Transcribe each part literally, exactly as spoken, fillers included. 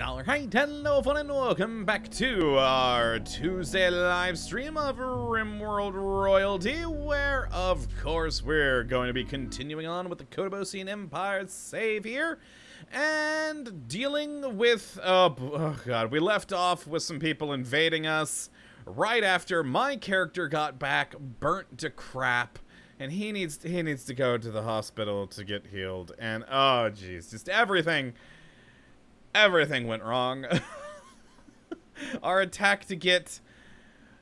dollar. Hi, hello, fun, and welcome back to our Tuesday live stream of RimWorld Royalty, where, of course, we're going to be continuing on with the Kotobosian Empire Savior and dealing with, uh, oh god, we left off with some people invading us right after my character got back burnt to crap. And he needs to, he needs to go to the hospital to get healed. And oh jeez, just everything, everything went wrong. Our attack to get,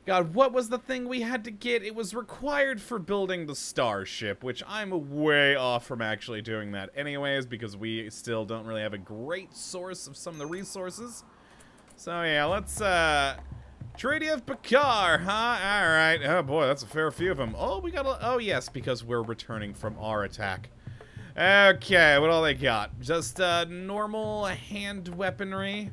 God, what was the thing we had to get? It was required for building the starship, which I'm way off from actually doing that anyways, because we still don't really have a great source of some of the resources. So yeah, let's, uh... Treaty of Picard, huh? Alright. Oh boy, that's a fair few of them. Oh, we got a... Oh yes, because we're returning from our attack. Okay, what all they got? Just, uh, normal hand weaponry.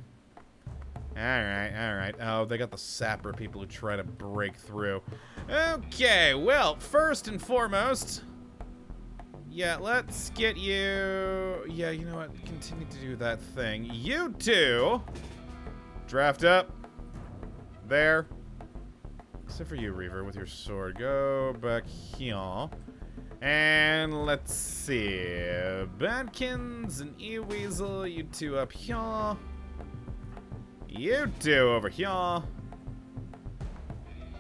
Alright, alright. Oh, they got the sapper people who try to break through. Okay, well, first and foremost... Yeah, let's get you... Yeah, you know what? Continue to do that thing. You two! Draft up. There. Except for you, Reaver, with your sword. Go back here. And let's see. Badkins and Eweasel, you two up here. You two over here.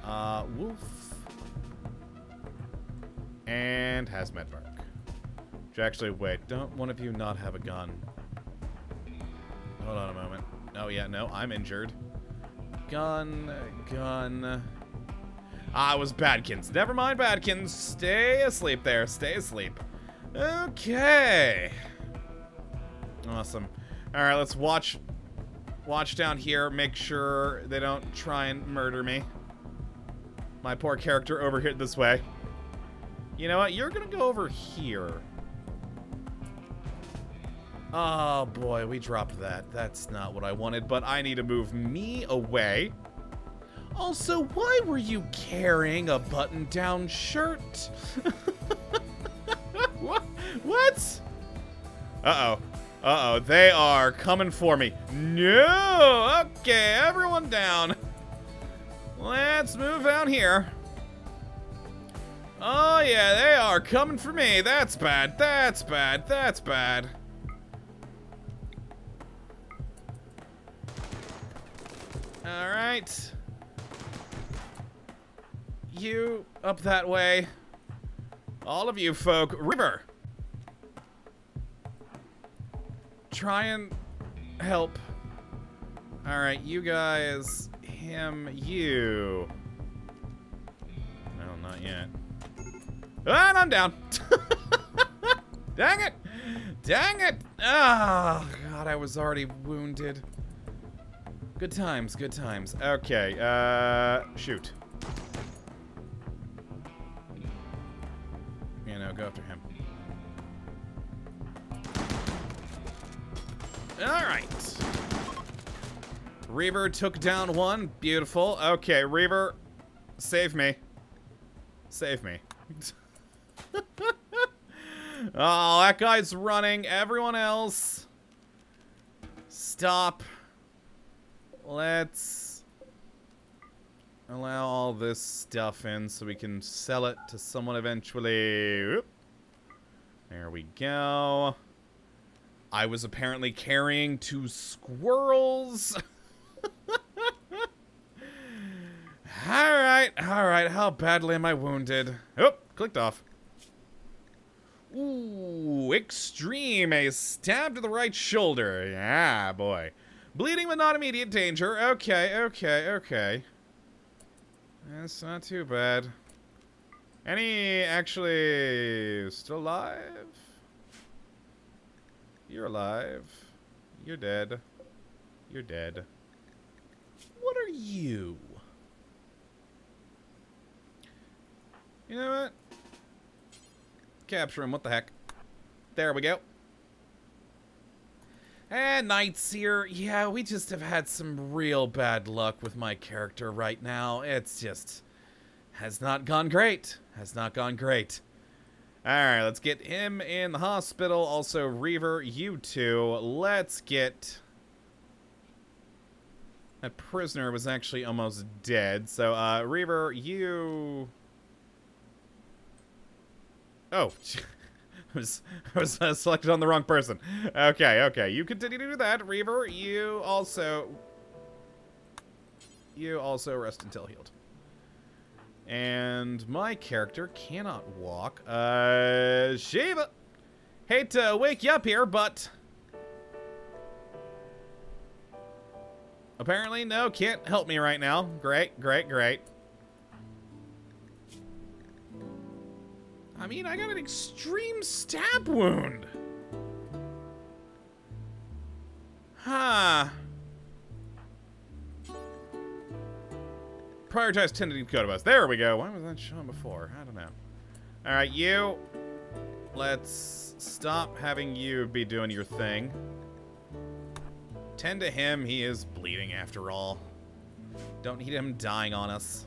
Uh, Wolf. And Hazmat Bark. Which actually, wait. Don't one of you not have a gun? Hold on a moment. Oh, yeah, no, I'm injured. Gun, gun. Ah, it was Badkins. Never mind, Badkins. Stay asleep there. Stay asleep. Okay. Awesome. All right, let's watch. Watch down here. Make sure they don't try and murder me. My poor character over here this way. You know what? You're gonna go over here. Oh boy, we dropped that. That's not what I wanted, but I need to move me away. Also, why were you carrying a button-down shirt? What? Uh-oh. Uh-oh, they are coming for me. No! Okay, everyone down. Let's move out here. Oh yeah, they are coming for me. That's bad, that's bad, that's bad. All right. You up that way. All of you folk. River. Try and help. All right, you guys. Him, you. No, not yet. And I'm down. Dang it. Dang it. Oh, God, I was already wounded. Good times, good times. Okay, uh, shoot. You know, go after him. Alright. Reaver took down one. Beautiful. Okay, Reaver, save me. Save me. Oh, that guy's running. Everyone else, stop. Let's allow all this stuff in so we can sell it to someone eventually. Oop. There we go. I was apparently carrying two squirrels. Alright, alright. How badly am I wounded? Oop, clicked off. Ooh, extreme. A stab to the right shoulder. Yeah, boy. Bleeding but not immediate danger. Okay, okay, okay. That's not too bad. Any actually still alive? You're alive. You're dead. You're dead. What are you? You know what? Capture him, what the heck? There we go. And Knights here, yeah, we just have had some real bad luck with my character right now. It's just has not gone great. Has not gone great. All right, let's get him in the hospital. Also, Reaver, you two, let's get That prisoner was actually almost dead. So, uh, Reaver, you... Oh. I was, I was uh, selected on the wrong person. Okay, okay. You continue to do that. Reaver, you also... You also rest until healed. And my character cannot walk. Uh, Shiva! Hate to wake you up here, but... Apparently, no, can't help me right now. Great, great, great. I mean, I got an extreme stab wound. Huh. Prioritize tending Kotobos. There we go. Why was that shown before? I don't know. All right, you. Let's stop having you be doing your thing. Tend to him. He is bleeding after all. Don't need him dying on us.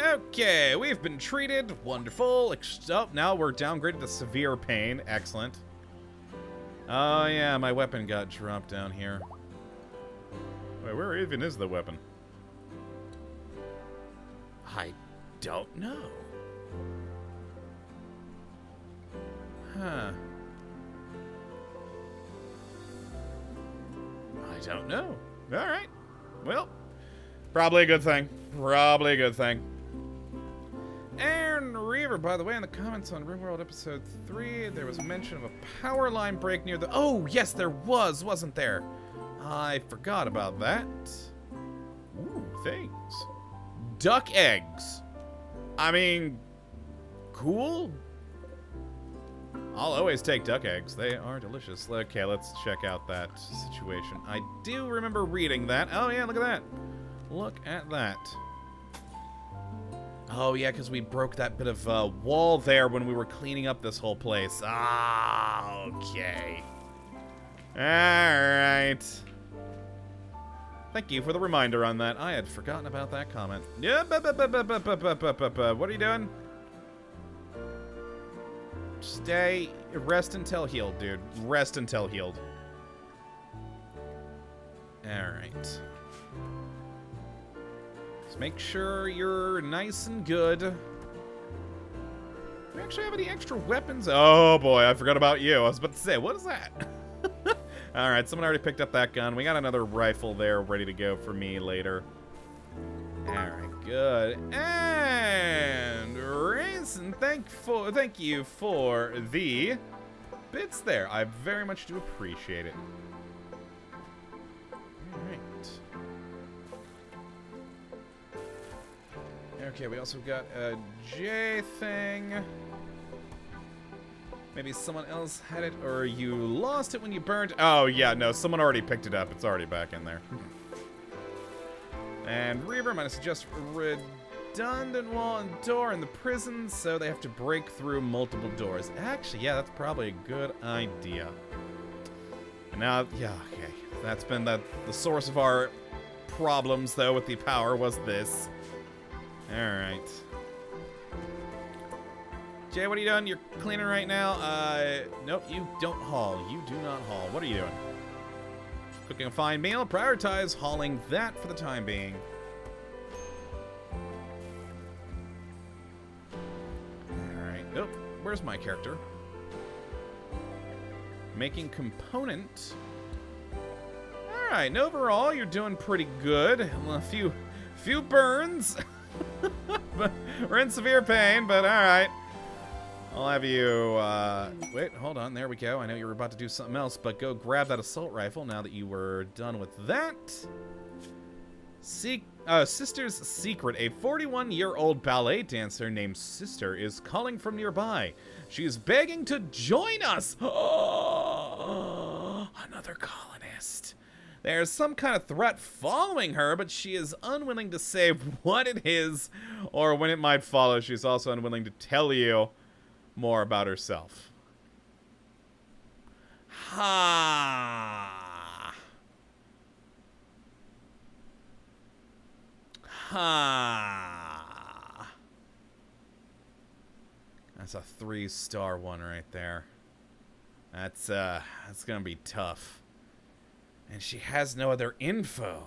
Okay, we've been treated. Wonderful. Oh, now we're downgraded to severe pain. Excellent. Oh, yeah, my weapon got dropped down here. Wait, where even is the weapon? I don't know. Huh. I don't know. All right. Well, probably a good thing. Probably a good thing. Aaron Reaver, by the way, in the comments on RimWorld Episode three, there was mention of a power line break near the... Oh, yes, there was, wasn't there? I forgot about that. Ooh, things. Duck eggs. I mean, cool. I'll always take duck eggs. They are delicious. Okay, let's check out that situation. I do remember reading that. Oh, yeah, look at that. Look at that. Oh, yeah, because we broke that bit of uh, wall there when we were cleaning up this whole place. Ah, okay. All right. Thank you for the reminder on that. I had forgotten about that comment. Yeah, bu- bu- bu- bu- bu- bu- bu- bu- bu- bu- what are you doing? Stay. Rest until healed, dude. Rest until healed. All right. Make sure you're nice and good. Do we actually have any extra weapons? Oh boy, I forgot about you. I was about to say, what is that? All right, someone already picked up that gun. We got another rifle there ready to go for me later. All right, good. And Raisin, thank for thank you for the bits there. I very much do appreciate it. Okay, we also got a J thing. Maybe someone else had it, or you lost it when you burned. Oh, yeah, no, someone already picked it up. It's already back in there. And Reaver minus just redundant wall and door in the prison, so they have to break through multiple doors. Actually, yeah, that's probably a good idea. And now, yeah, okay. That's been the, the source of our problems, though, with the power was this. Alright. Jay, what are you doing? You're cleaning right now. Uh, nope, you don't haul. You do not haul. What are you doing? Cooking a fine meal. Prioritize hauling that for the time being. Alright. Oh, where's my character? Making component. Alright, and overall, you're doing pretty good. Well, a few, few burns. But we're in severe pain, but all right. I'll have you, uh, wait, hold on, there we go. I know you were about to do something else, but go grab that assault rifle now that you were done with that. Se uh, Sister's Secret, a forty-one-year-old ballet dancer named Sister is calling from nearby. She's begging to join us. Oh, another colonist. There's some kind of threat following her, but she is unwilling to say what it is or when it might follow. She's also unwilling to tell you more about herself. Ha. Ha. That's a three-star one right there. That's, uh, that's gonna be tough. And she has no other info.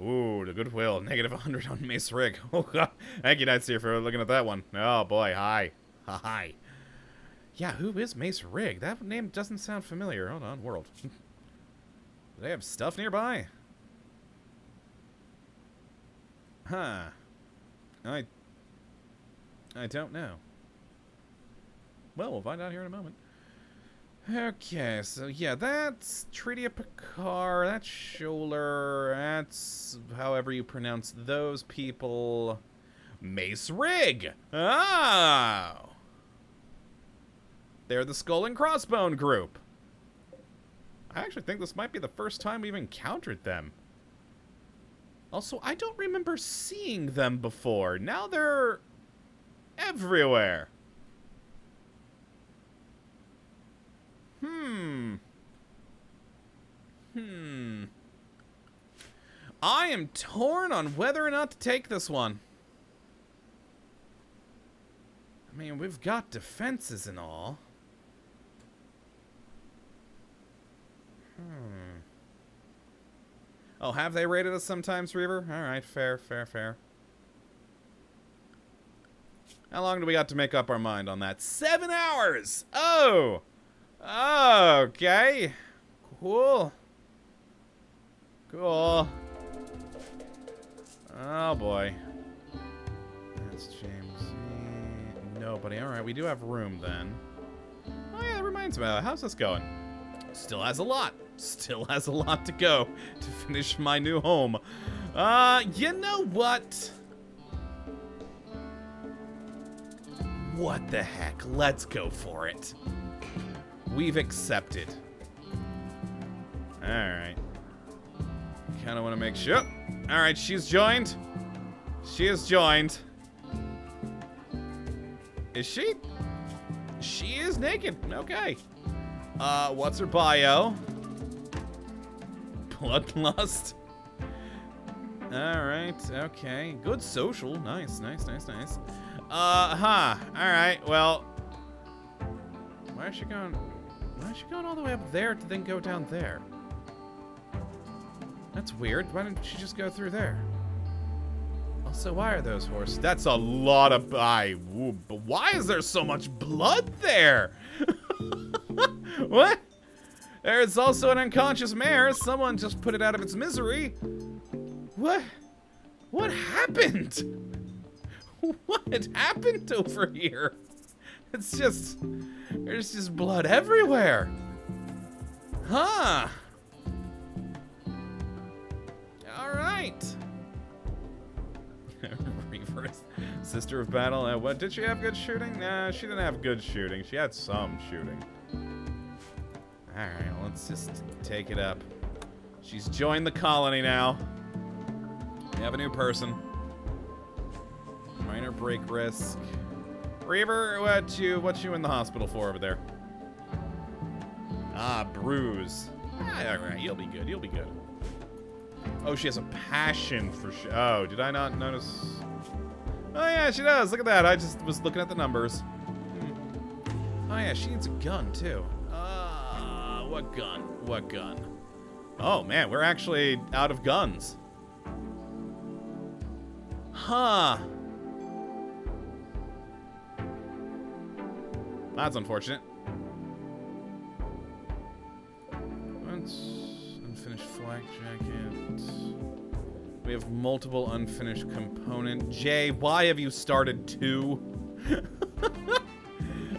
Ooh, the goodwill. Negative one hundred on Mace Rig. Oh, God. Thank you, Nightseer, for looking at that one. Oh, boy. Hi. Hi. Yeah, who is Mace Rig? That name doesn't sound familiar. Hold on, world. Do they have stuff nearby? Huh. I... I don't know. Well, we'll find out here in a moment. Okay, so yeah, that's Treaty of Picard, that's Scholar, that's however you pronounce those people. Mace Rig! Oh! They're the Skull and Crossbone group. I actually think this might be the first time we've encountered them. Also, I don't remember seeing them before. Now they're everywhere. Hmm. Hmm. I am torn on whether or not to take this one. I mean, we've got defenses and all. Hmm. Oh, have they raided us sometimes, Reaver? Alright, fair, fair, fair. How long do we got to make up our mind on that? Seven hours! Oh! Okay. Cool. Cool. Oh, boy. That's James. Nobody. Alright, we do have room then. Oh, yeah, that reminds me. How's this going? Still has a lot. Still has a lot to go to finish my new home. Uh, you know what? What the heck? Let's go for it. We've accepted. Alright. Kind of want to make sure. Alright, she's joined. She is joined. Is she? She is naked. Okay. Uh, what's her bio? Bloodlust. Alright, okay. Good social. Nice, nice, nice, nice. Uh, huh. Alright, well. Why is she going... Why is she going all the way up there to then go down there? That's weird. Why didn't she just go through there? Also, why are those horses? That's a lot of... I, why is there so much blood there? What? There's also an unconscious mare. Someone just put it out of its misery. What? What happened? What happened over here? It's just... There's just blood everywhere. Huh. Alright. Reverse. Sister of Battle. Uh, what, did she have good shooting? Nah, she didn't have good shooting. She had some shooting. Alright, well, let's just take it up. She's joined the colony now. We have a new person. Minor break risk. Reaver, what you what you in the hospital for over there? Ah, bruise. Ah, all right, you'll be good. You'll be good. Oh, she has a passion for. Sh oh, did I not notice? Oh yeah, she does. Look at that. I just was looking at the numbers. Hmm. Oh yeah, she needs a gun too. Ah, uh, what gun? What gun? Oh man, we're actually out of guns. Huh. That's unfortunate. That's unfinished flak jacket. We have multiple unfinished component. Jay, why have you started two?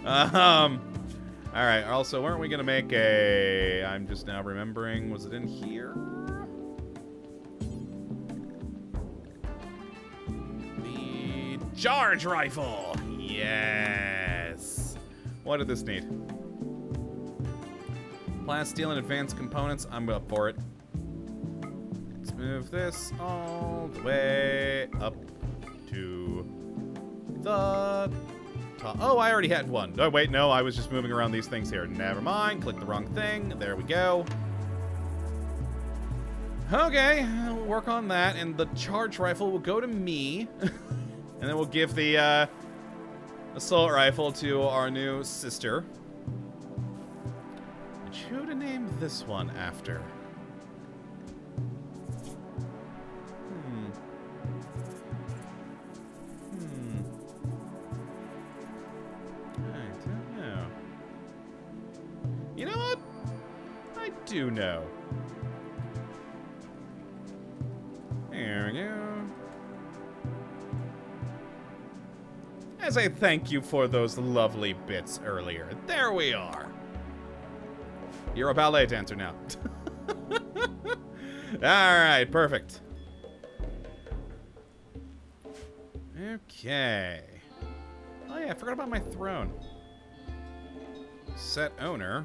um. All right. Also, weren't we gonna make a? I'm just now remembering. Was it in here? The charge rifle. Yeah. What did this need? Plasteel and advanced components. I'm up for it. Let's move this all the way up to the top. Oh, I already had one. Oh, wait, no. I was just moving around these things here. Never mind. Click the wrong thing. There we go. Okay. We'll work on that. And the charge rifle will go to me. And then we'll give the... Uh, Assault rifle to our new sister. And who to name this one after? Hmm. Hmm. I don't know. You know what? I do know. There we go. As a thank you for those lovely bits earlier. There we are. You're a ballet dancer now. Alright, perfect. Okay. Oh yeah, I forgot about my throne. Set owner.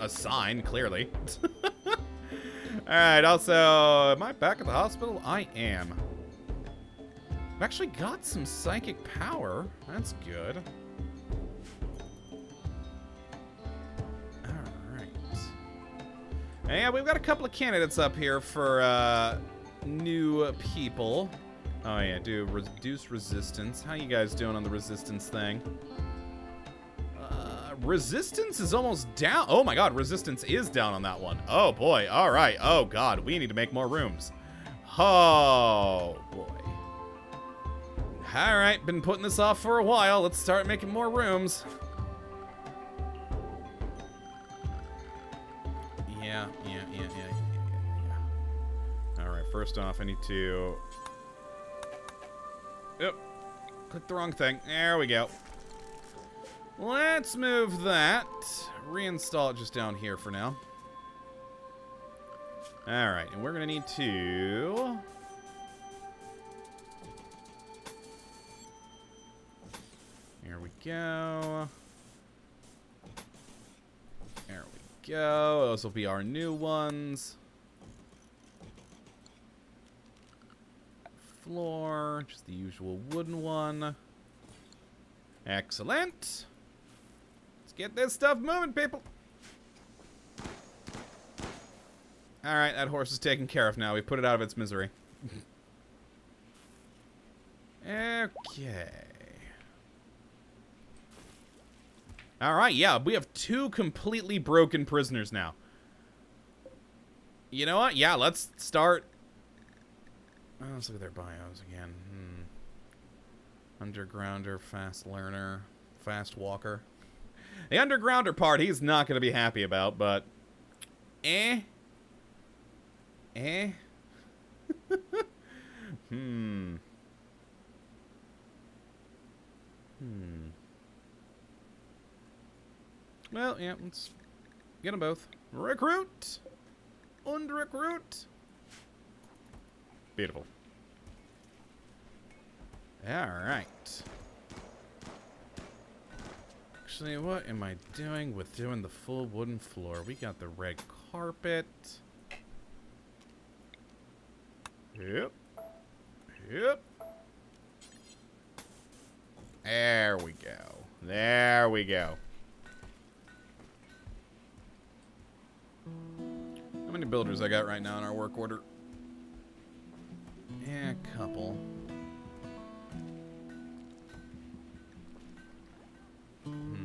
Assign, clearly. Alright, also, am I back at the hospital? I am. I've actually got some psychic power. That's good. Alright. And yeah, we've got a couple of candidates up here for uh, new people. Oh yeah, do reduce resistance. How you guys doing on the resistance thing? Uh, resistance is almost down. Oh my god, resistance is down on that one. Oh boy, alright. Oh god, we need to make more rooms. Oh boy. Alright, been putting this off for a while. Let's start making more rooms. Yeah, yeah, yeah, yeah, yeah, yeah. Alright, first off, I need to... Oop. Click the wrong thing. There we go. Let's move that. Reinstall it just down here for now. Alright, and we're gonna need to... There we go. There we go. Those will be our new ones. Floor, just the usual wooden one. Excellent. Let's get this stuff moving, people. All right, that horse is taken care of now. We put it out of its misery. Okay. Alright, yeah, we have two completely broken prisoners now. You know what? Yeah, let's start... Oh, let's look at their bios again. Hmm. Undergrounder, fast learner, fast walker. The undergrounder part he's not going to be happy about, but... Eh? Eh? hmm. Hmm. Well, yeah, let's get them both. Recruit! Unrecruit! Beautiful. Alright. Actually, what am I doing with doing the full wooden floor? We got the red carpet. Yep. Yep. There we go. There we go. How many builders I got right now in our work order? Yeah, a couple. Hmm.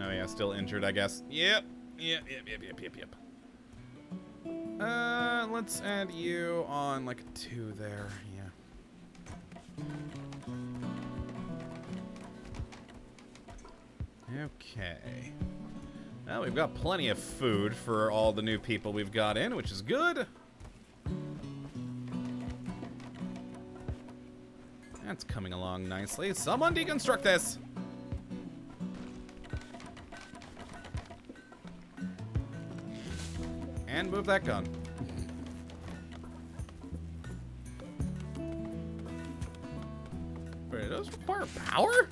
Oh yeah, still injured, I guess. Yep. Yep, yep, yep, yep, yep, yep. Uh, let's add you on like a two there. Yeah. Okay. Now we've got plenty of food for all the new people we've got in, which is good. That's coming along nicely. Someone deconstruct this! And move that gun. Wait, those require power?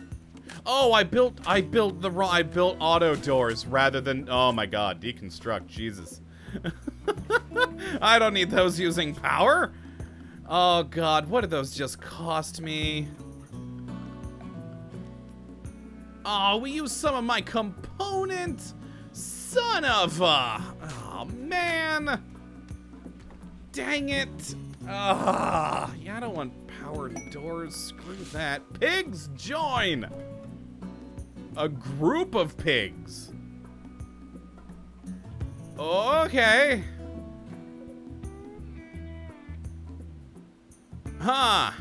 Oh, I built, I built the wrong, I built auto doors rather than, oh my god, deconstruct, Jesus. I don't need those using power. Oh god, what did those just cost me? Oh, we used some of my components. Son of a, oh man. Dang it. Ah, oh, yeah, I don't want power doors, screw that. Pigs join! A group of pigs. Okay. Huh.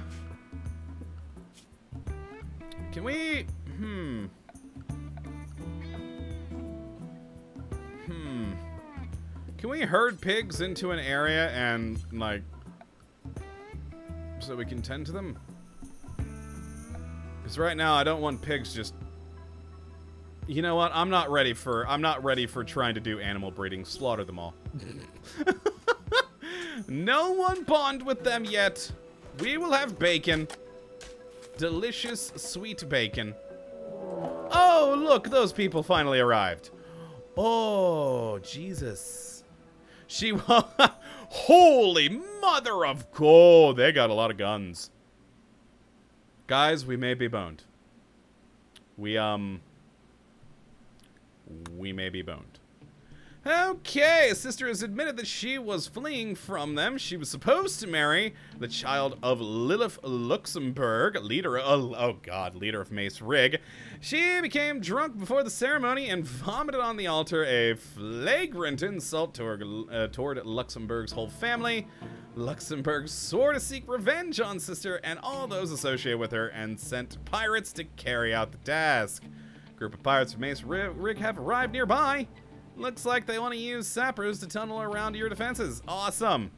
Can we... Hmm. Hmm. Can we herd pigs into an area and, like... so we can tend to them? Because right now I don't want pigs just... You know what? I'm not ready for... I'm not ready for trying to do animal breeding. Slaughter them all. No one bond with them yet. We will have bacon. Delicious, sweet bacon. Oh, look, those people finally arrived. Oh, Jesus. She... Holy mother of God. They got a lot of guns. Guys, we may be boned. We, um... We may be boned. Okay, sister has admitted that she was fleeing from them. She was supposed to marry the child of Lilith Luxembourg, leader of, oh god, leader of Mace Rig. She became drunk before the ceremony and vomited on the altar, a flagrant insult toward, uh, toward Luxembourg's whole family. Luxembourg swore to seek revenge on sister and all those associated with her and sent pirates to carry out the task. A group of pirates from Mace Rig have arrived nearby. Looks like they want to use sappers to tunnel around your defenses. Awesome.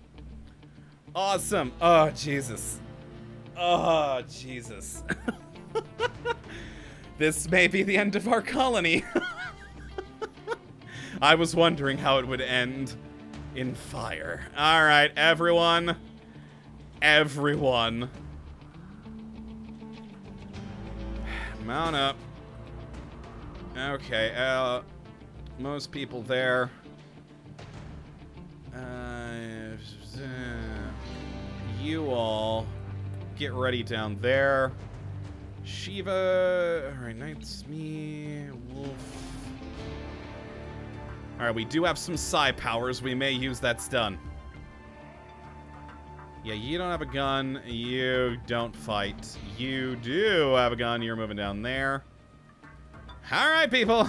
Awesome. Oh, Jesus. Oh, Jesus. This may be the end of our colony. I was wondering how it would end in fire. All right, everyone. Everyone. Mount up. Okay, uh... most people there. Uh, you all get ready down there. Shiva. Alright, Knights, me, Wolf. Alright, we do have some psi powers. We may use that stun. Yeah, you don't have a gun. You don't fight. You do have a gun. You're moving down there. Alright, people.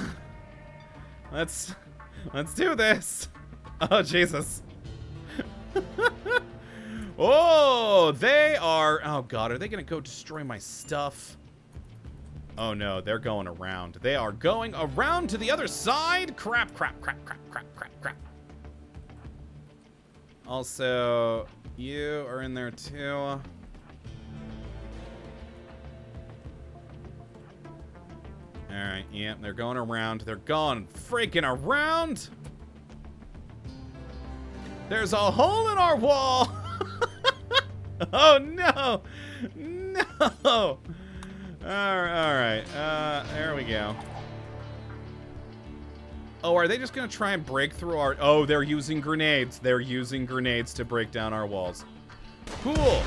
Let's, let's do this. Oh, Jesus. Oh, they are, oh God, are they gonna go destroy my stuff? Oh no, they're going around. They are going around to the other side. Crap, crap, crap, crap, crap, crap, crap. Also, you are in there too. Alright, yeah, they're going around. They're going freaking around! There's a hole in our wall! Oh, no! No! Alright, uh, there we go. Oh, are they just gonna try and break through our... Oh, they're using grenades. They're using grenades to break down our walls. Cool!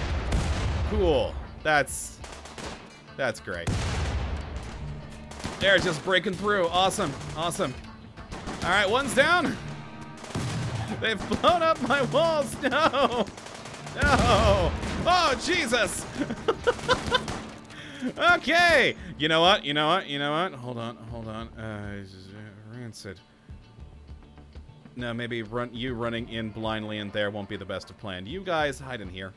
Cool. That's... That's great. They're just breaking through. Awesome. Awesome. All right, one's down. They've blown up my walls. No. No. Oh, Jesus. Okay. You know what? You know what? You know what? Hold on. Hold on. Uh, rancid. No, maybe run. You running in blindly in there won't be the best of plan. You guys hide in here.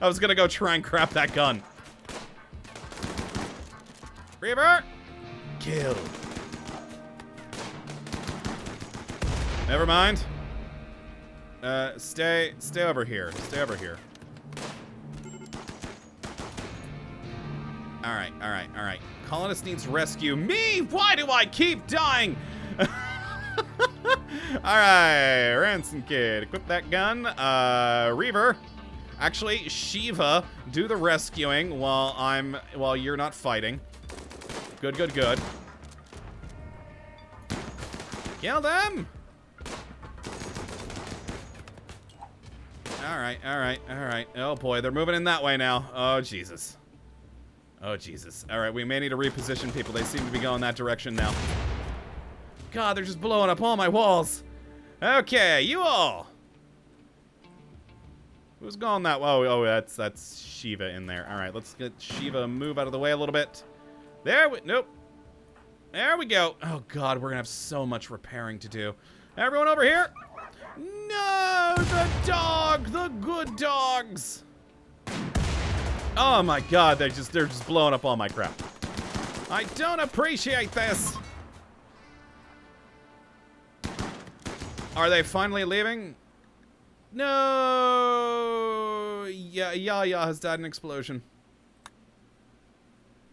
I was going to go try and grab that gun. Reaver. Kill. Never mind. Uh, stay, stay over here. Stay over here. All right, all right, all right. Colonist needs rescue. Me? Why do I keep dying? All right, Ransom Kid, equip that gun. Uh, Reaver. Actually, Shiva, do the rescuing while I'm, while you're not fighting. Good, good, good. Kill them! Alright, alright, alright. Oh boy, they're moving in that way now. Oh, Jesus. Oh, Jesus. Alright, we may need to reposition people. They seem to be going that direction now. God, they're just blowing up all my walls. Okay, you all. Who's going that way? Oh, oh, that's, that's Shiva in there. Alright, let's get Shiva move out of the way a little bit. There we, nope. There we go. Oh God, we're gonna have so much repairing to do. Everyone over here! No! The dog! The good dogs! Oh my god, they just they're just blowing up all my crap. I don't appreciate this! Are they finally leaving? No! Yeah, Yaya has died in an explosion.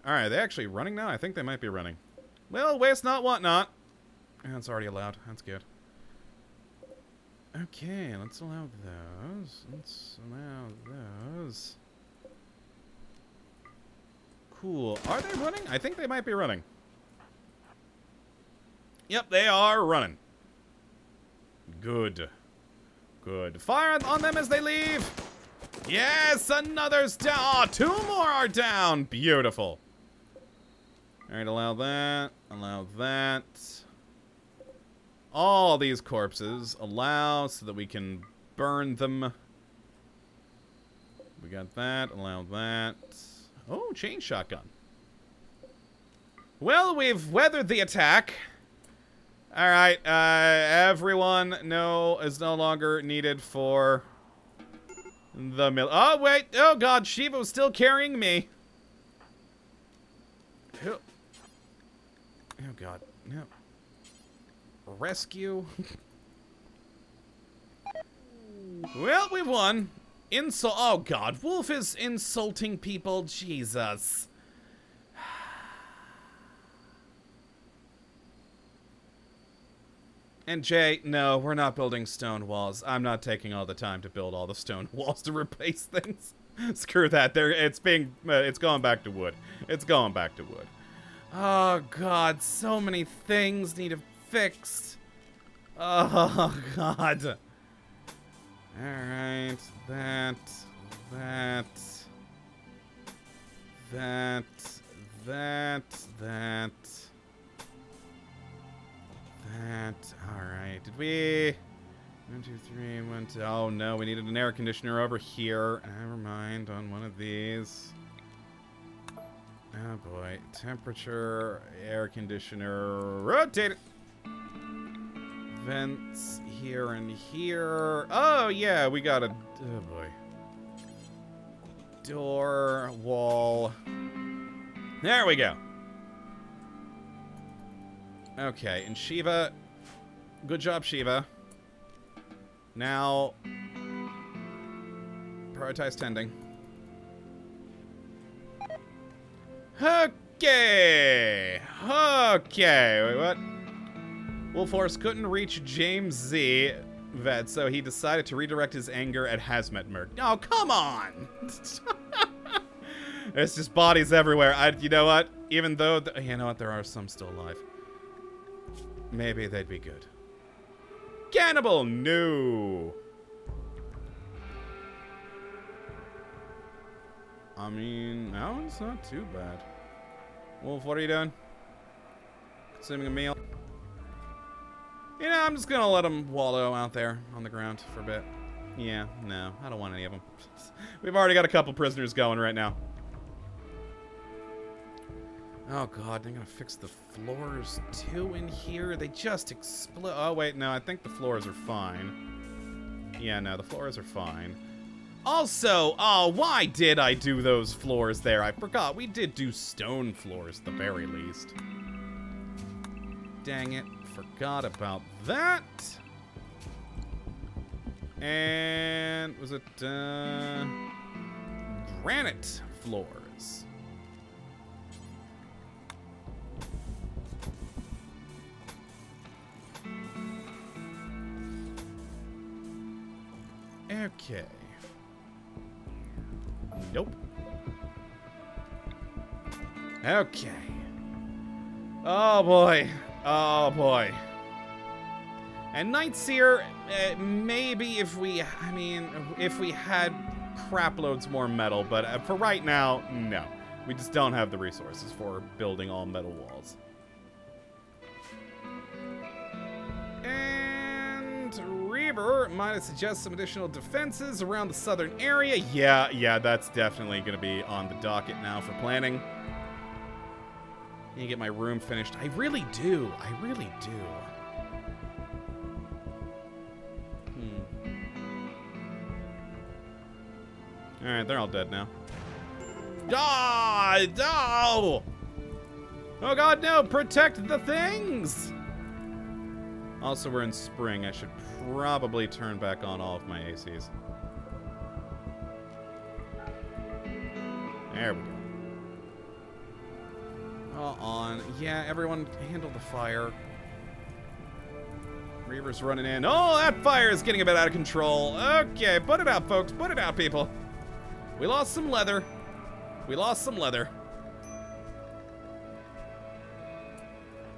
Alright, are they actually running now? I think they might be running. Well, waste not, want not. That's already allowed. That's good. Okay, let's allow those. Let's allow those. Cool. Are they running? I think they might be running. Yep, they are running. Good. Good. Fire on them as they leave! Yes, another's down! Oh, two more are down! Beautiful. Alright, allow that. Allow that. All these corpses. Allow so that we can burn them. We got that. Allow that. Oh, chain shotgun. Well, we've weathered the attack. Alright, uh, everyone no is no longer needed for the mil- Oh, wait! Oh, God, Shiva was still carrying me. Oh, oh God. No. Rescue. Well, we won. Insult- Oh, God. Wolf is insulting people. Jesus. And Jay, no, we're not building stone walls. I'm not taking all the time to build all the stone walls to replace things. Screw that. They're, it's being, uh, it's going back to wood. It's going back to wood. Oh, God. So many things need to be fixed. Oh, God. All right. That. That. That. That. That. That, alright. Did we... One, two, three, one, two... Oh, no, we needed an air conditioner over here. Never mind, on one of these. Oh, boy. Temperature, air conditioner... Rotate it! Vents here and here... Oh, yeah, we got a... Oh, boy. Door, wall... There we go! Okay, and Shiva, good job, Shiva. Now, prioritize tending. Okay, okay, wait, what? Wolforce couldn't reach James Z. Vet, so he decided to redirect his anger at Hazmat Merc. Oh, come on! There's just bodies everywhere. I, you know what? Even though, the, you know what? There are some still alive. Maybe they'd be good. Cannibal, no. I mean, that one's not too bad. Wolf, what are you doing? Consuming a meal. You know, I'm just gonna let them wallow out there on the ground for a bit. Yeah, no, I don't want any of them. We've already got a couple prisoners going right now. Oh, God, they're going to fix the floors, too, in here? They just explode. Oh, wait, no, I think the floors are fine. Yeah, no, the floors are fine. Also, oh, why did I do those floors there? I forgot. We did do stone floors, at the very least. Dang it. Forgot about that. And was it, uh, granite floors? Okay. Nope. Okay. Oh, boy. Oh, boy. And Nightseer, uh, maybe if we, I mean, if we had crap loads more metal, but uh, for right now, no. We just don't have the resources for building all metal walls. Reaver might suggest some additional defenses around the southern area. Yeah, yeah, that's definitely going to be on the docket now for planning. Need to get my room finished. I really do. I really do. Alright, they're all dead now. Ah, no! Oh god, no! Protect the things! Also, we're in spring. I should probably turn back on all of my A Cs. There we go. Hold on. Yeah, everyone handle the fire. Reaver's running in. Oh, that fire is getting a bit out of control. Okay, put it out, folks. Put it out, people. We lost some leather. We lost some leather.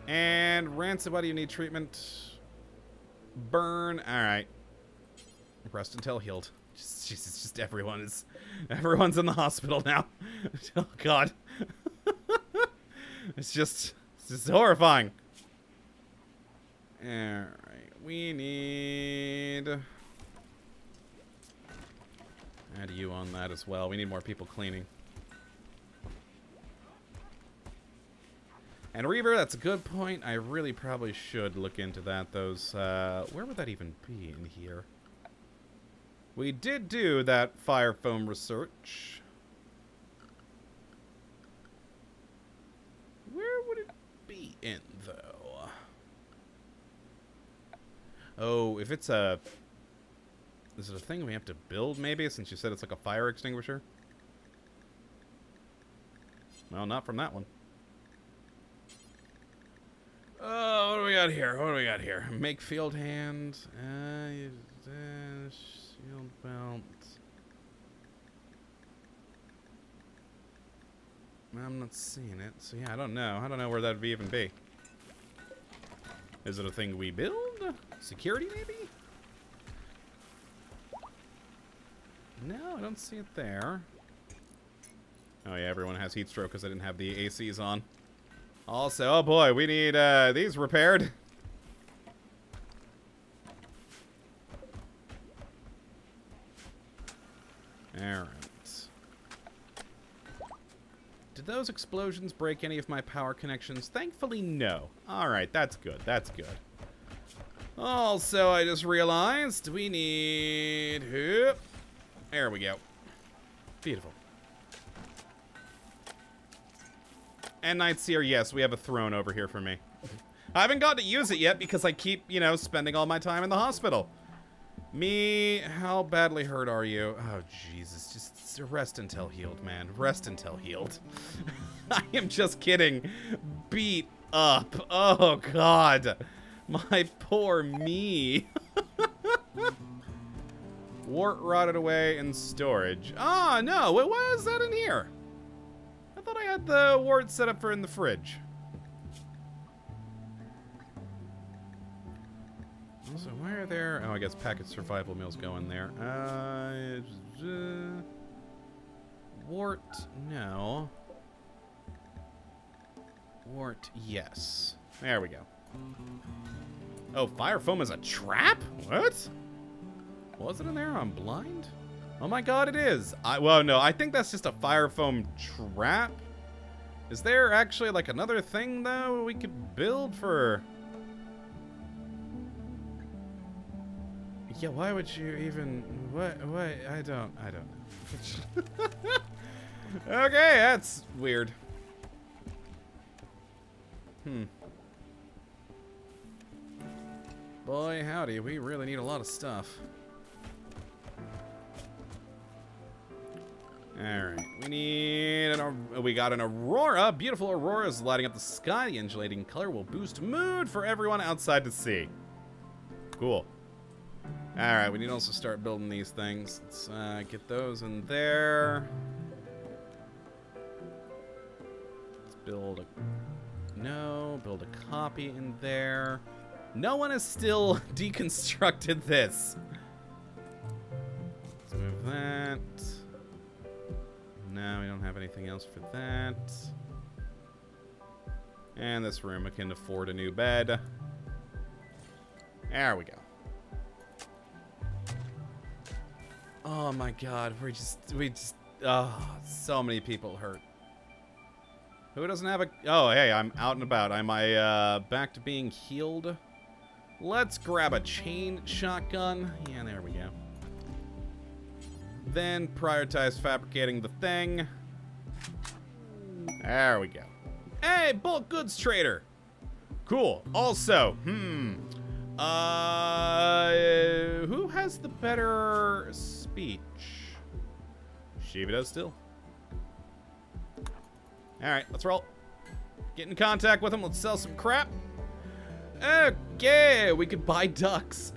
And Rancid, why do you need treatment? Burn. Alright. Rest until healed. Just, Jesus, just everyone is... Everyone's in the hospital now. Oh, God. It's just... It's just horrifying. Alright. We need... Add you on that as well. We need more people cleaning. And Reaver, that's a good point. I really probably should look into that. Those, uh, where would that even be in here? We did do that fire foam research. Where would it be in, though? Oh, if it's a... Is it a thing we have to build, maybe, since you said it's like a fire extinguisher? Well, not from that one. Uh, what do we got here? What do we got here? Make field hand. Uh, shield belt. I'm not seeing it. So, yeah, I don't know. I don't know where that would even be. Is it a thing we build? Security, maybe? No, I don't see it there. Oh, yeah, everyone has heat stroke because I didn't have the A Cs on. Also, oh boy, we need uh, these repaired. Alright. Did those explosions break any of my power connections? Thankfully, no. Alright, that's good. That's good. Also, I just realized we need... Whoop. There we go. Beautiful. And Nightseer, yes, we have a throne over here for me. I haven't gotten to use it yet because I keep, you know, spending all my time in the hospital. Me, how badly hurt are you? Oh, Jesus. Just rest until healed, man. Rest until healed. I am just kidding. Beat up. Oh, God. My poor me. Wart rotted away in storage. Ah, oh, no. What was that in here? I thought I had the ward set up for in the fridge. So why are there... Oh, I guess packet survival meals go in there. Uh, uh, wart, no. Wart, yes. There we go. Oh, fire foam is a trap? What? Was it in there? I'm blind? Oh my god, it is. I, well, no, I think that's just a fire foam trap. Is there actually, like, another thing, though, we could build for... Yeah, why would you even... What? What? I don't... I don't know. Okay, that's weird. Hmm. Boy, howdy, we really need a lot of stuff. Alright, we need an we got an aurora. Beautiful auroras lighting up the sky. The undulating color will boost mood for everyone outside to see. Cool. Alright, we need to also start building these things. Let's uh, get those in there. Let's build a... No, build a copy in there. No one has still deconstructed this. Let's move that. No, we don't have anything else for that. And this room, I can afford a new bed. There we go. Oh my god, we just, we just, oh, so many people hurt. Who doesn't have a, oh hey, I'm out and about. Am I uh, back to being healed? Let's grab a chain shotgun. Yeah, there we go. Then prioritize fabricating the thing. There we go. Hey, bulk goods trader. Cool. Also, hmm. Uh, who has the better speech? Shiva does still. All right, let's roll. Get in contact with him. Let's sell some crap. Okay, we could buy ducks.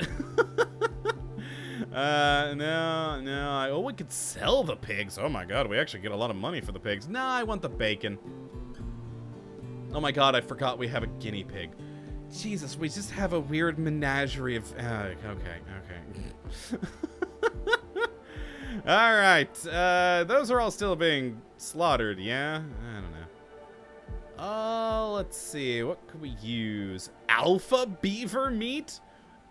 uh, no, no. Oh, we could sell the pigs. Oh my God, we actually get a lot of money for the pigs. Nah, I want the bacon. Oh my God, I forgot we have a guinea pig. Jesus, we just have a weird menagerie of... Uh, okay, okay. All right. Uh, those are all still being slaughtered, yeah? I don't know. Oh, uh, let's see. What could we use? Alpha beaver meat?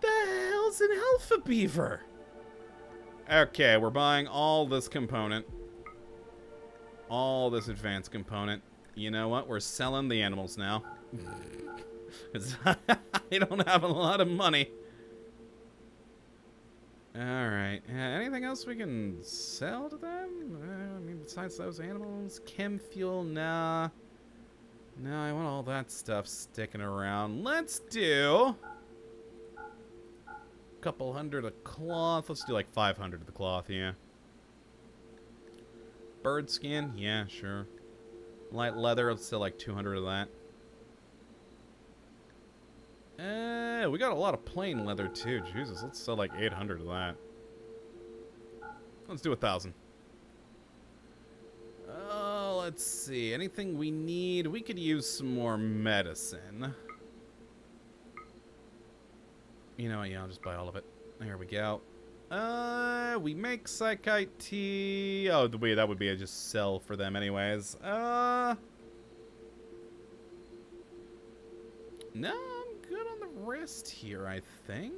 The hell's an alpha beaver? Okay, we're buying all this component. All this advanced component. You know what? We're selling the animals now. Because I don't have a lot of money. All right. Uh, anything else we can sell to them? Uh, I mean, besides those animals? Chem fuel? Nah. No, I want all that stuff sticking around. Let's do a couple hundred of cloth. Let's do like five hundred of the cloth, yeah. Bird skin? Yeah, sure. Light leather? Let's do like two hundred of that. Uh, we got a lot of plain leather too. Jesus, let's sell like eight hundred of that. Let's do a thousand. Oh, uh, let's see. Anything we need? We could use some more medicine. You know what? Yeah, I'll just buy all of it. There we go. Uh, we make psychite tea. Oh, wait, that would be a just sell for them, anyways. Uh, no. Wrist here, I think.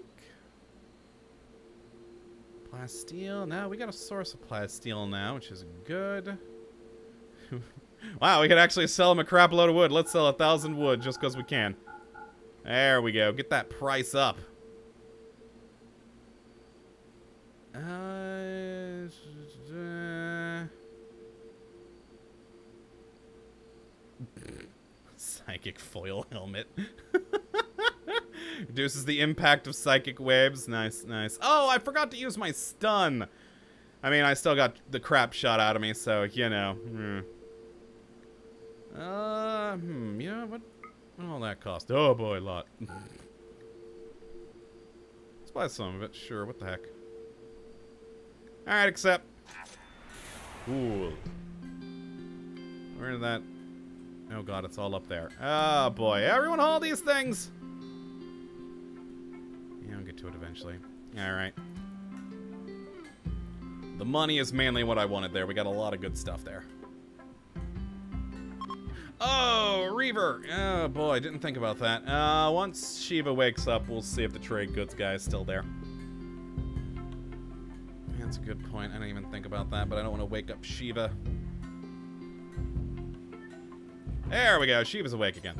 Plasteel. Now we got a source of plasteel now, which is good. Wow, we could actually sell him a crap load of wood. Let's sell a thousand wood just because we can. There we go. Get that price up. Uh, uh... Psychic foil helmet. Reduces the impact of psychic waves. Nice, nice. Oh, I forgot to use my stun. I mean, I still got the crap shot out of me, so, you know. Mm. Uh, hmm, you know, what did all that cost? Oh, boy, a lot. Let's buy some of it. Sure, what the heck. All right, accept. Cool. Where did that... Oh, God, it's all up there. Oh, boy. Everyone hold these things. I'll get to it eventually. Alright. The money is mainly what I wanted there. We got a lot of good stuff there. Oh, Reaver! Oh, boy. I didn't think about that. Uh, once Shiva wakes up, we'll see if the trade goods guy is still there. That's a good point. I didn't even think about that, but I don't want to wake up Shiva. There we go. Shiva's awake again.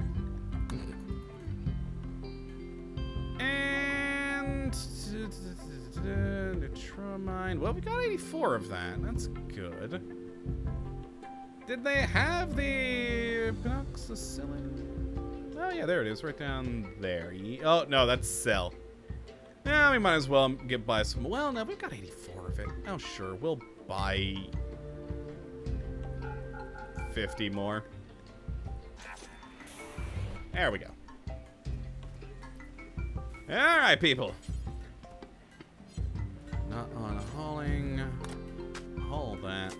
Neutramine. Well, we got eighty-four of that. That's good. Did they have the penoxicillin? Oh, yeah, there it is. Right down there. Oh, no, that's sell. Yeah, we might as well get buy some. Well, no, we've got eighty-four of it. Oh, sure. We'll buy fifty more. There we go. All right, people. Not on hauling. Haul that.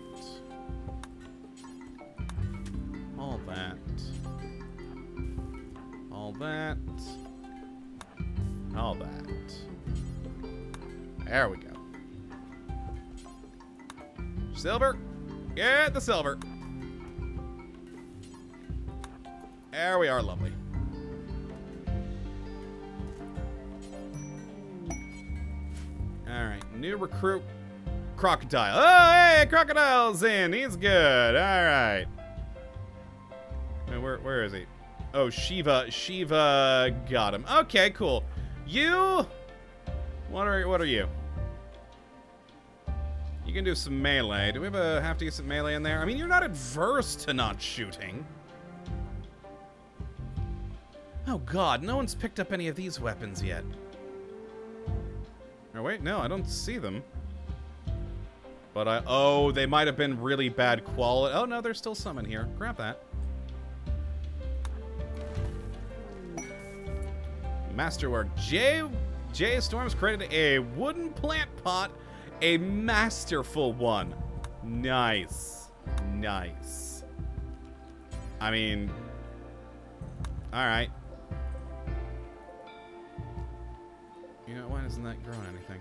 Haul that. Haul that. Haul that. There we go. Silver. Get the silver. There we are, lovely. Alright, new recruit. Crocodile. Oh, hey, Crocodile's in. He's good. Alright. Where, where is he? Oh, Shiva. Shiva got him. Okay, cool. You? What are, what are you? You can do some melee. Do we have, a, have to get some melee in there? I mean, you're not adverse to not shooting. Oh god, no one's picked up any of these weapons yet. Oh wait, no, I don't see them. But I, oh, they might have been really bad quality. Oh no, there's still some in here. Grab that. Masterwork. J. J. Storms created a wooden plant pot, a masterful one. Nice, nice. I mean, all right. You know, why isn't that growing anything?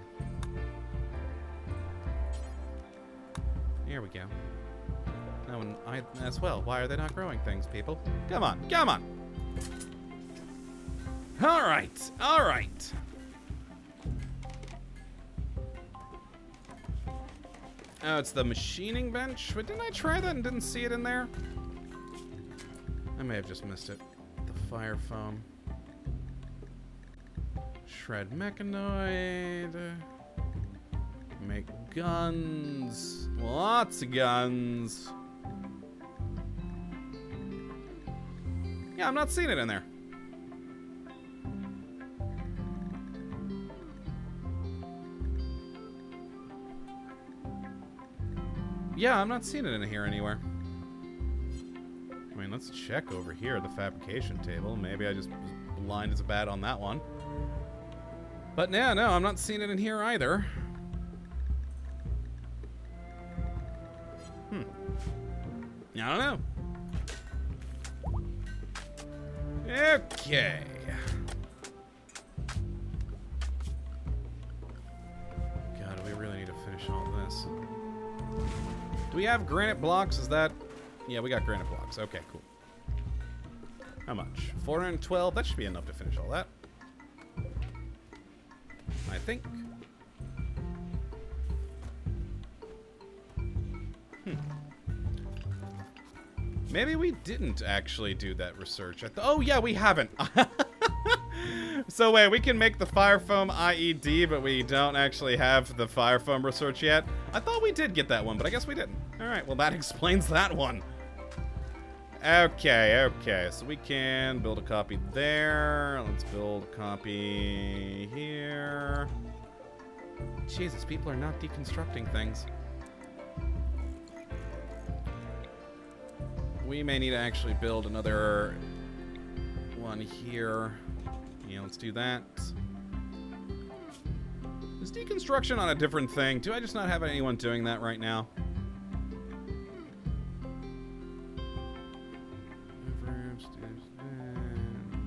Here we go. No, and I as well. Why are they not growing things, people? Come on, come on. All right, all right. Oh, it's the machining bench. But didn't I try that and didn't see it in there? I may have just missed it. The fire foam. Shred mechanoid. Make guns. Lots of guns. Yeah, I'm not seeing it in there. Yeah, I'm not seeing it in here anywhere. I mean, let's check over here, the fabrication table. Maybe I just was blind as a bat on that one. But yeah, no, I'm not seeing it in here either. Hmm. I don't know. Okay. God, we really need to finish all this. Do we have granite blocks? Is that... Yeah, we got granite blocks. Okay, cool. How much? four hundred twelve? That should be enough to finish all that. I think. Hmm. Maybe we didn't actually do that research. I th oh, yeah, we haven't. So, wait, we can make the fire foam I E D, but we don't actually have the fire foam research yet. I thought we did get that one, but I guess we didn't. All right, well, that explains that one. Okay, okay, so we can build a copy there. Let's build a copy here. Jesus, people are not deconstructing things. We may need to actually build another one here. Yeah, let's do that. Is deconstruction on a different thing? Do I just not have anyone doing that right now?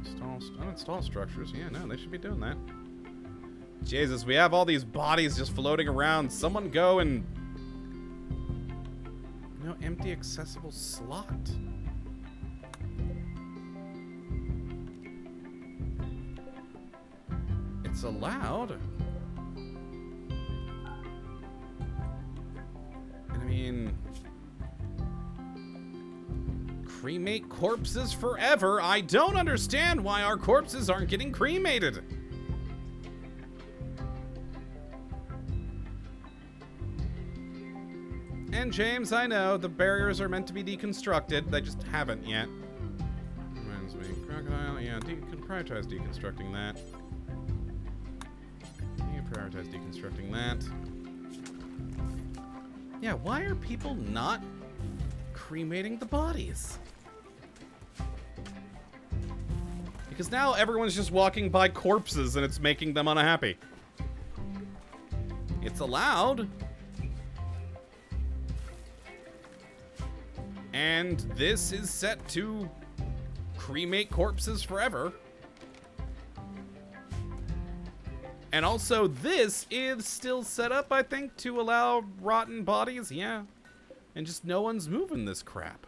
Install, uninstall structures. Yeah, no, they should be doing that. Jesus, we have all these bodies just floating around. Someone go and... No empty accessible slot. It's allowed. I mean, cremate corpses forever. I don't understand why our corpses aren't getting cremated. And James, I know the barriers are meant to be deconstructed. They just haven't yet. Reminds me, crocodile. Yeah, de prioritize deconstructing that. Prioritize deconstructing that. Yeah, why are people not cremating the bodies? Because now everyone's just walking by corpses and it's making them unhappy. It's allowed. And this is set to cremate corpses forever. And also, this is still set up, I think, to allow rotten bodies. Yeah. And just no one's moving this crap.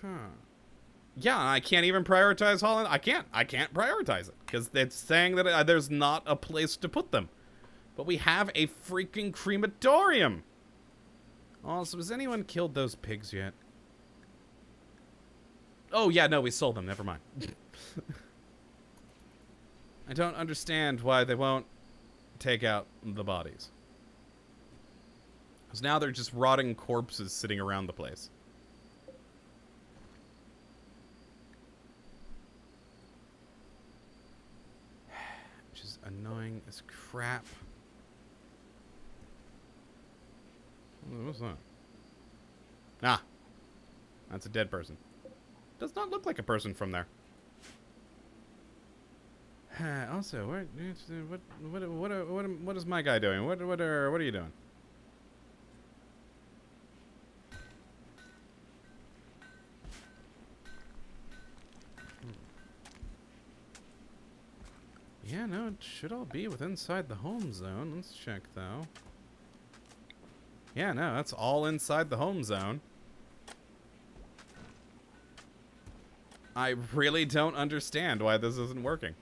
Huh. Yeah, I can't even prioritize Holland. I can't. I can't prioritize it. Because it's saying that there's not a place to put them. But we have a freaking crematorium. Also, has anyone killed those pigs yet? Oh, yeah, no, we sold them. Never mind. I don't understand why they won't take out the bodies. Because now they're just rotting corpses sitting around the place. Which is annoying as crap. What's that? Ah. That's a dead person. Does not look like a person from there. Uh, also, what, what, what, what, what, what is my guy doing? What, what are, what are you doing? Yeah, no, it should all be within inside the home zone. Let's check though. Yeah, no, that's all inside the home zone. I really don't understand why this isn't working.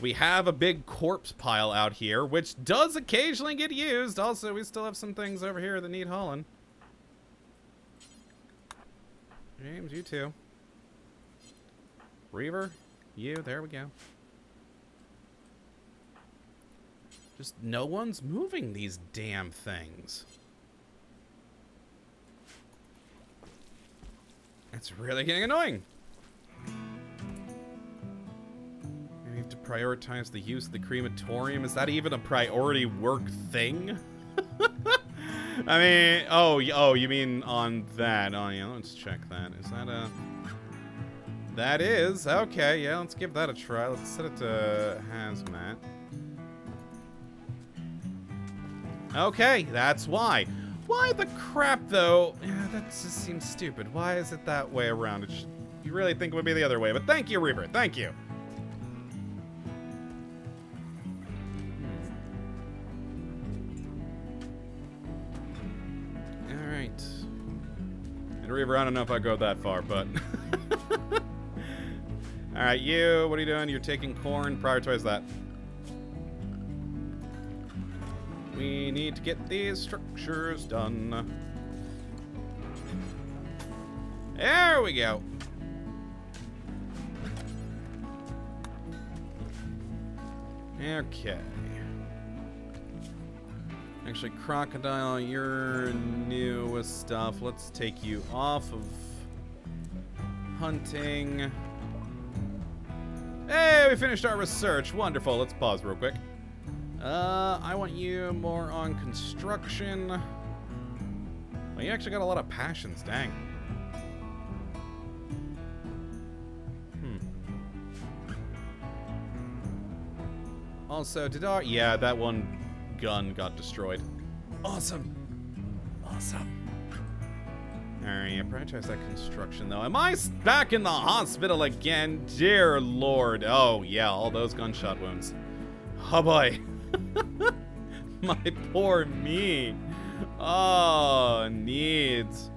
We have a big corpse pile out here, which does occasionally get used. Also, we still have some things over here that need hauling. James, you too. Reaver, you, there we go. Just no one's moving these damn things. It's really getting annoying. We have to prioritize the use of the crematorium. Is that even a priority work thing? I mean, oh, oh, you mean on that? Oh yeah, let's check that. Is that a? That is okay. Yeah, let's give that a try. Let's set it to hazmat. Okay, that's why. Why the crap, though? Yeah, that just seems stupid. Why is it that way around? It should, you really think it would be the other way, but thank you, Reaper. Thank you. All right. And Reaper, I don't know if I go that far, but... All right, you, what are you doing? You're taking corn. Prioritize that. We need to get these structures done. There we go. Okay. Actually, Crocodile, you're new with stuff. Let's take you off of hunting. Hey, we finished our research. Wonderful. Let's pause real quick. Uh, I want you more on construction. Well, you actually got a lot of passions, dang. Hmm. Also, did our... Yeah, that one gun got destroyed. Awesome. Awesome. Alright, yeah, prioritize that construction, though. Am I back in the hospital again? Dear Lord. Oh, yeah, all those gunshot wounds. Oh, boy. My poor me. Oh, needs.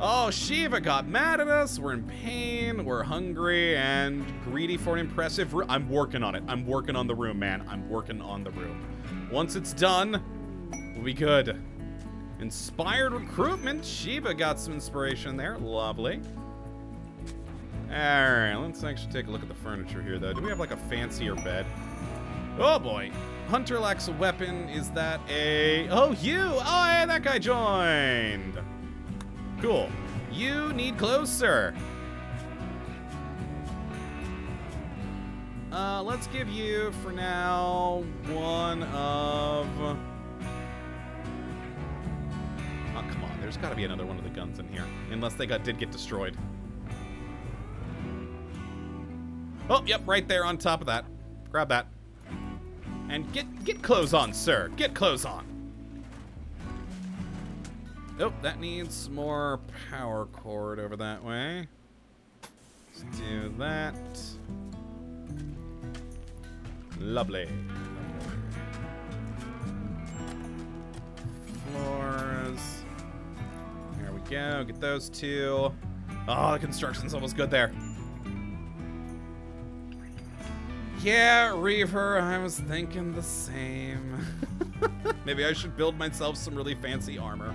Oh, Shiva got mad at us. We're in pain. We're hungry and greedy for an impressive room. I'm working on it. I'm working on the room, man. I'm working on the room. Once it's done, we'll be good. Inspired recruitment. Shiva got some inspiration there. Lovely. All right. Let's actually take a look at the furniture here, though. Do we have, like, a fancier bed? Oh, boy. Hunter lacks a weapon. Is that a... Oh, you! Oh, hey, that guy joined! Cool. You need clothes, sir. Uh, let's give you, for now, one of... Oh, come on. There's got to be another one of the guns in here. Unless they got did get destroyed. Oh, yep, right there on top of that. Grab that. And get get clothes on, sir. Get clothes on. Oh, that needs more power cord over that way. Let's do that. Lovely. Floors. There we go. Get those two. Oh, the construction's almost good there. Yeah, Reaver, I was thinking the same. Maybe I should build myself some really fancy armor.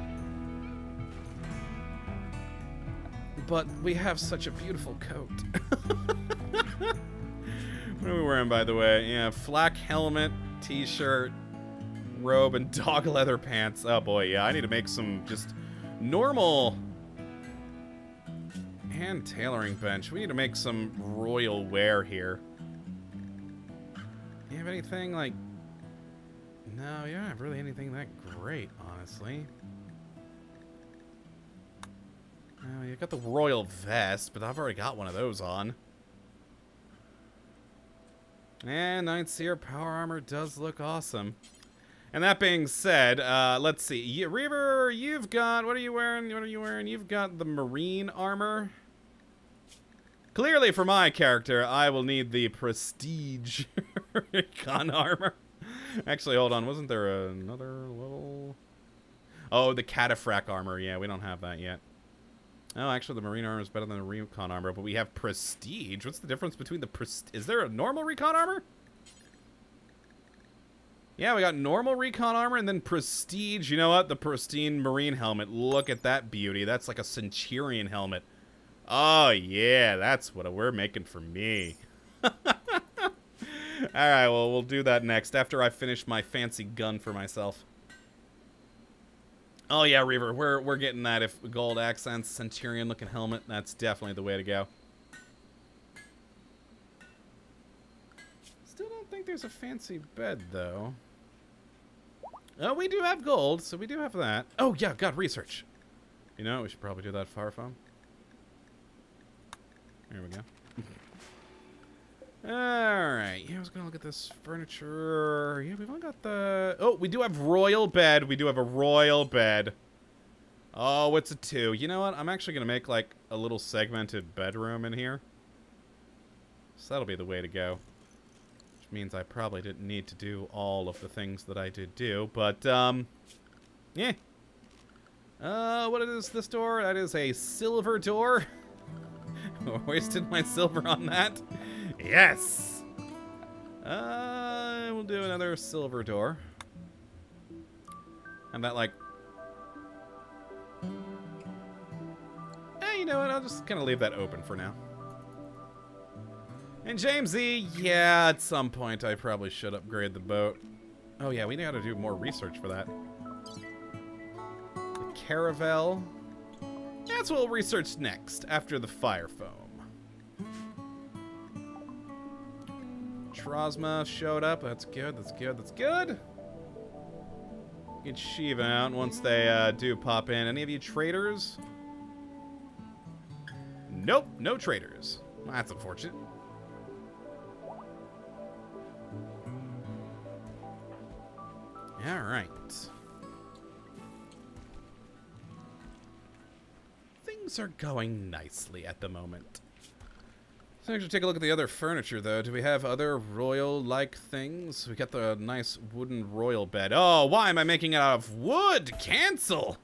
But we have such a beautiful coat. What are we wearing, by the way? Yeah, flak helmet, t-shirt, robe, and dog leather pants. Oh boy, yeah, I need to make some just normal hand tailoring bench. We need to make some royal wear here. You have anything like... No, you don't have really anything that great, honestly. Oh, you got the royal vest, but I've already got one of those on. And Ninth Seer power armor does look awesome. And that being said, uh, let's see. You, Reaver, you've got... What are you wearing? What are you wearing? You've got the marine armor. Clearly, for my character, I will need the prestige con armor. Actually, hold on. Wasn't there another little... Oh, the cataphract armor. Yeah, we don't have that yet. Oh, actually, the marine armor is better than the recon armor, but we have prestige. What's the difference between the prestige? Is there a normal recon armor? Yeah, we got normal recon armor and then prestige. You know what? The pristine marine helmet. Look at that beauty. That's like a centurion helmet. Oh, yeah. That's what we're making for me. All right, well, we'll do that next after I finish my fancy gun for myself. Oh yeah, Reaver, we're we're getting that. If gold accents, centurion looking helmet, that's definitely the way to go. Still don't think there's a fancy bed though. Oh, we do have gold, so we do have that. Oh yeah, got research. You know, we should probably do that fire foam. There we go. Alright, yeah, I was gonna look at this furniture. Yeah, we've only got the... Oh, we do have royal bed. We do have a royal bed. Oh, it's a two. You know what? I'm actually gonna make, like, a little segmented bedroom in here. So that'll be the way to go. Which means I probably didn't need to do all of the things that I did do, but, um... yeah. Uh, what is this door? That is a silver door. I wasted my silver on that. Yes! Uh, we'll do another silver door. And that, like... Hey, you know what? I'll just kind of leave that open for now. And Jamesy, yeah, at some point I probably should upgrade the boat. Oh, yeah, we know how to do more research for that. The caravel. That's what we'll research next, after the fire foam. Trosma showed up. That's good. That's good. That's good. Get Shiva out once they uh, do pop in. Any of you traders? Nope. No traders. Well, that's unfortunate. All right. Things are going nicely at the moment. Let's actually take a look at the other furniture, though. Do we have other royal-like things? We got the nice wooden royal bed. Oh, why am I making it out of wood? Cancel!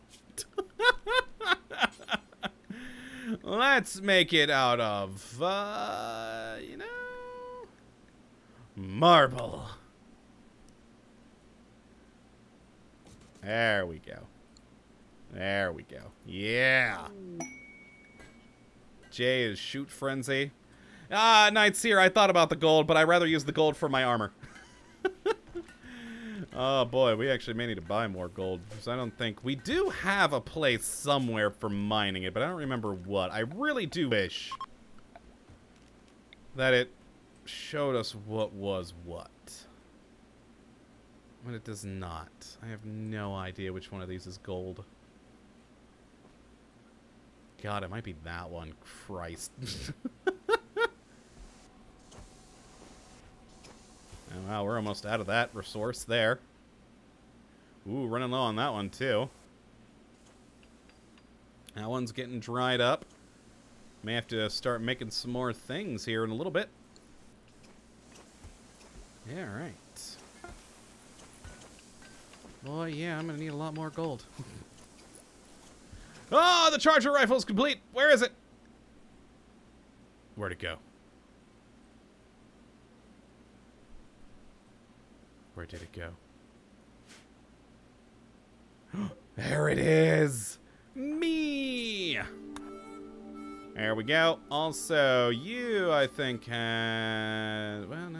Let's make it out of, uh, you know, marble. There we go. There we go. Yeah. Jay is shoot frenzy. Ah, Night Seer, I thought about the gold, but I'd rather use the gold for my armor. Oh, boy, we actually may need to buy more gold, because I don't think... We do have a place somewhere for mining it, but I don't remember what. I really do wish that it showed us what was what. But it does not. I have no idea which one of these is gold. God, it might be that one. Christ. Oh, wow, we're almost out of that resource there. Ooh, running low on that one, too. That one's getting dried up. May have to start making some more things here in a little bit. Yeah, right. Boy, yeah, I'm going to need a lot more gold. Oh, the charger rifle is complete. Where is it? Where'd it go? Where did it go? There it is! Me! There we go. Also, you, I think, has... Well, no,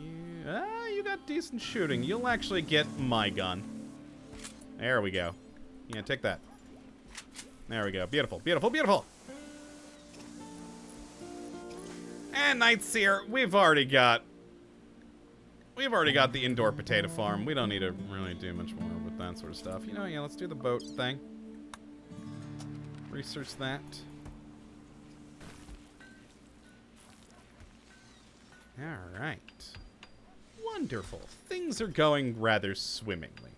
you... Ah, you got decent shooting. You'll actually get my gun. There we go. Yeah, take that. There we go. Beautiful, beautiful, beautiful! And Nightseer, we've already got... We've already got the indoor potato farm. We don't need to really do much more with that sort of stuff. You know, yeah, let's do the boat thing. Research that. Alright. Wonderful. Things are going rather swimmingly.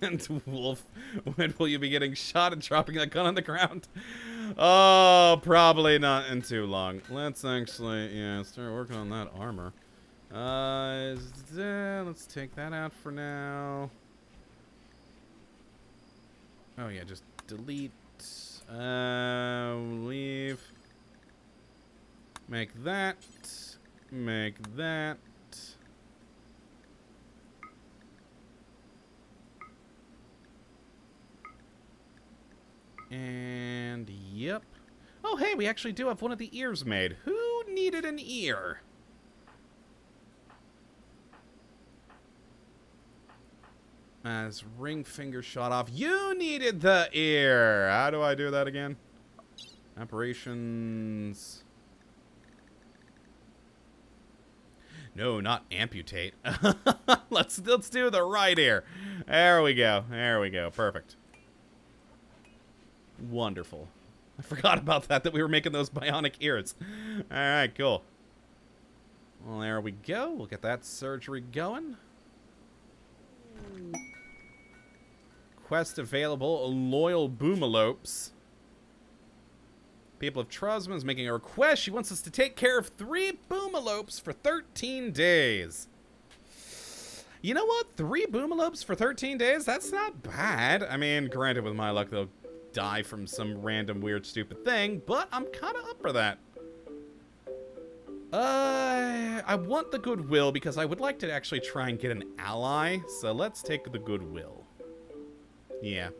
And, Wolf, when will you be getting shot and dropping that gun on the ground? Oh, probably not in too long. Let's actually, yeah, start working on that armor. Uh, let's take that out for now. Oh, yeah, just delete. Uh, leave. Make that. Make that. And, yep. Oh, hey, we actually do have one of the ears made. Who needed an ear? As ring finger shot off. You needed the ear! How do I do that again? Operations... No, not amputate. let's, let's do the right ear. There we go. There we go. Perfect. Wonderful. I forgot about that, that we were making those bionic ears. Alright, cool. Well, there we go. We'll get that surgery going. Quest available. Loyal Boomalopes. People of Trosma is making a request. She wants us to take care of three Boomalopes for thirteen days. You know what? Three Boomalopes for thirteen days? That's not bad. I mean, granted, with my luck, they'll die from some random weird stupid thing, but I'm kind of up for that. Uh, I want the goodwill because I would like to actually try and get an ally, so let's take the goodwill. Yeah.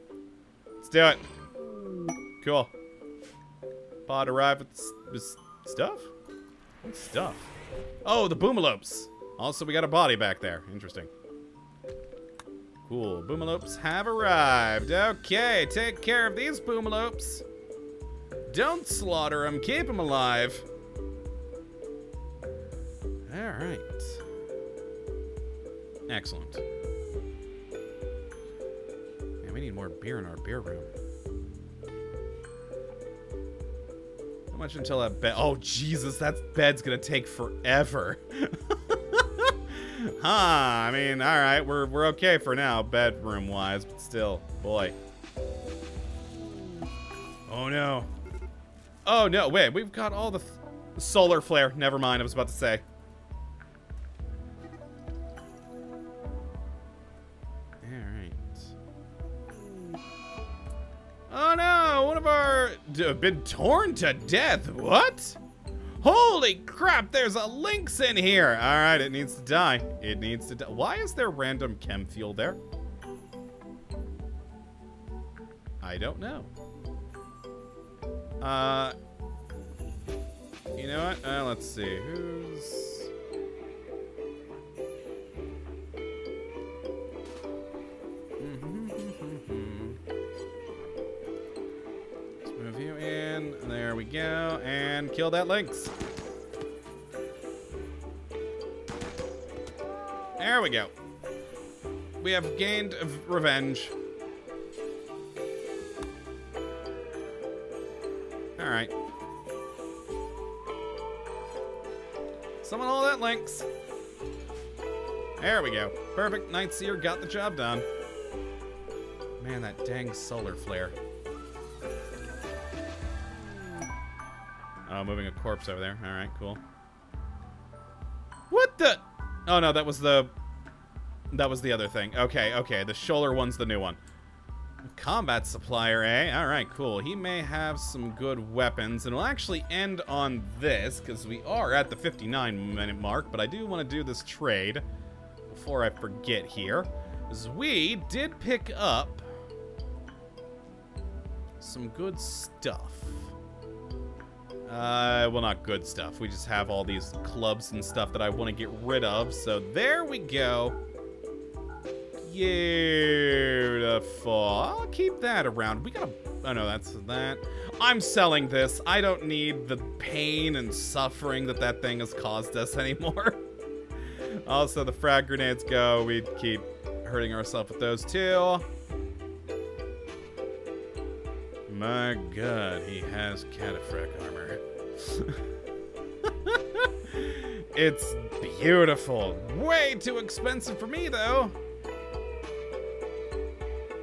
Let's do it. Cool. Pod arrived with, with stuff? What stuff? Oh, the Boomalopes. Also, we got a body back there. Interesting. Cool. Boomalopes have arrived. Okay, take care of these Boomalopes. Don't slaughter them. Keep them alive. All right. Excellent. Man, we need more beer in our beer room. How much until that bed? Oh, Jesus, that bed's gonna take forever. Huh, I mean, alright, we're, we're okay for now, bedroom-wise, but still, boy. Oh, no. Oh, no, wait, we've got all the... Th solar flare, never mind, I was about to say. Alright. Oh, no, one of our... Been torn to death, what? Holy crap, there's a lynx in here! Alright, it needs to die. It needs to die. Why is there random chem fuel there? I don't know. Uh, you know what? Uh, let's see. Who's... Mm-hmm, mm-hmm, mm-hmm. Let's move you in. There we go. And kill that lynx. There we go. We have gained revenge. Alright. Summon all that lynx. There we go. Perfect. Nightseer got the job done. Man, that dang solar flare. Oh, moving a corpse over there. Alright, cool. What the... Oh, no, that was the... That was the other thing. Okay, okay. The shoulder one's the new one. Combat supplier, eh? Alright, cool. He may have some good weapons. And we'll actually end on this, because we are at the fifty-nine minute mark. But I do want to do this trade before I forget here. Because we did pick up... some good stuff. Uh, well, not good stuff. We just have all these clubs and stuff that I want to get rid of. So there we go. Beautiful. I'll keep that around. We gotta... Oh, no, that's that. I'm selling this. I don't need the pain and suffering that that thing has caused us anymore. Also, the frag grenades go. We keep hurting ourselves with those, too. My god, he has cataphract armor. It's beautiful. Way too expensive for me, though.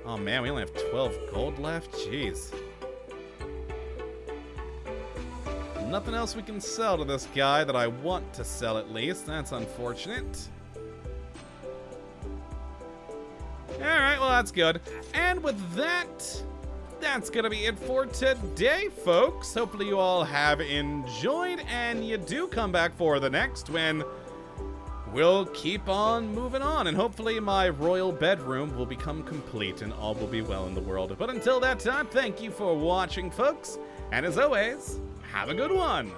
Oh, man, we only have twelve gold left. Jeez. Nothing else we can sell to this guy that I want to sell, at least. That's unfortunate. All right, well, that's good. And with that... that's gonna be it for today, folks. Hopefully you all have enjoyed, and you do come back for the next when we'll keep on moving on, and hopefully my royal bedroom will become complete and all will be well in the world. But until that time, thank you for watching, folks, and as always, have a good one.